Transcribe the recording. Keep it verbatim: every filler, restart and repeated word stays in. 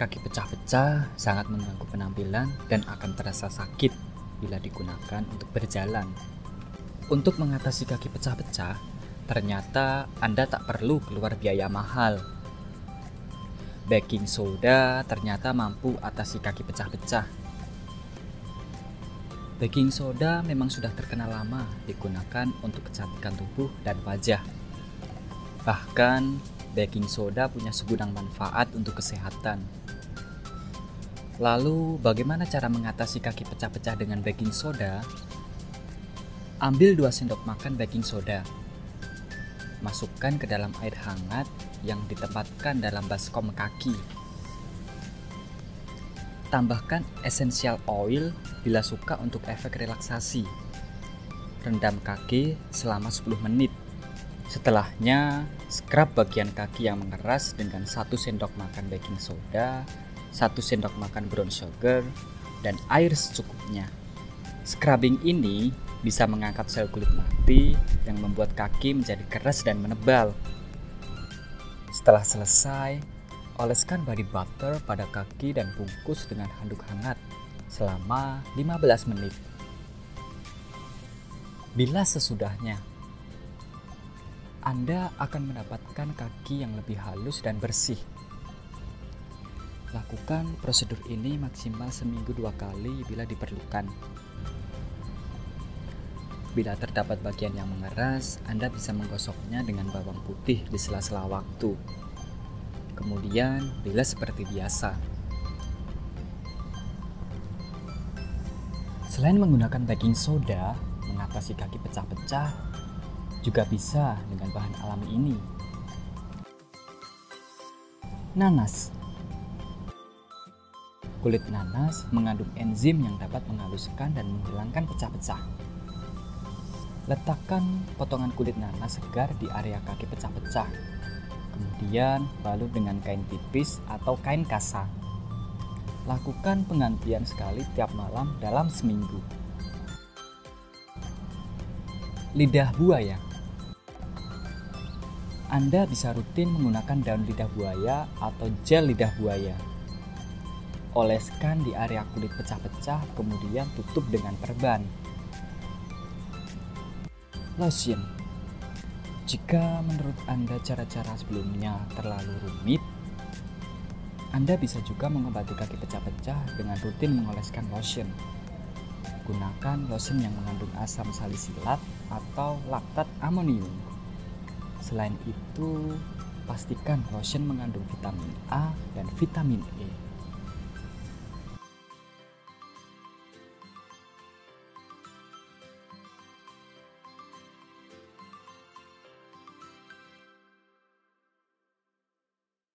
kaki pecah-pecah sangat mengganggu penampilan dan akan terasa sakit bila digunakan untuk berjalan. Untuk mengatasi kaki pecah-pecah, ternyata Anda tak perlu keluar biaya mahal. Baking soda ternyata mampu atasi kaki pecah-pecah. Baking soda memang sudah terkenal lama digunakan untuk kecantikan tubuh dan wajah. Bahkan, baking soda punya segudang manfaat untuk kesehatan. Lalu, bagaimana cara mengatasi kaki pecah-pecah dengan baking soda? Ambil dua sendok makan baking soda. Masukkan ke dalam air hangat yang ditempatkan dalam baskom kaki. Tambahkan essential oil bila suka untuk efek relaksasi. Rendam kaki selama sepuluh menit. Setelahnya, scrub bagian kaki yang mengeras dengan satu sendok makan baking soda, satu sendok makan brown sugar, dan air secukupnya. Scrubbing ini bisa mengangkat sel kulit mati yang membuat kaki menjadi keras dan menebal. Setelah selesai, oleskan body butter pada kaki dan bungkus dengan handuk hangat selama lima belas menit. Bilas sesudahnya, Anda akan mendapatkan kaki yang lebih halus dan bersih. Lakukan prosedur ini maksimal seminggu dua kali bila diperlukan. Bila terdapat bagian yang mengeras, Anda bisa menggosoknya dengan bawang putih di sela-sela waktu. Kemudian, bilas seperti biasa. Selain menggunakan baking soda, mengatasi kaki pecah-pecah, juga bisa dengan bahan alami ini. Nanas. Kulit nanas mengandung enzim yang dapat menghaluskan dan menghilangkan pecah-pecah. Letakkan potongan kulit nanas segar di area kaki pecah-pecah. Kemudian balut dengan kain tipis atau kain kasa. Lakukan penggantian sekali tiap malam dalam seminggu. Lidah buaya. Anda bisa rutin menggunakan daun lidah buaya atau gel lidah buaya. Oleskan di area kulit pecah-pecah, kemudian tutup dengan perban. Lotion. Jika menurut Anda cara-cara sebelumnya terlalu rumit, Anda bisa juga mengobati kaki pecah-pecah dengan rutin mengoleskan lotion. Gunakan lotion yang mengandung asam salisilat atau laktat amonium. Selain itu, pastikan lotion mengandung vitamin A dan vitamin E.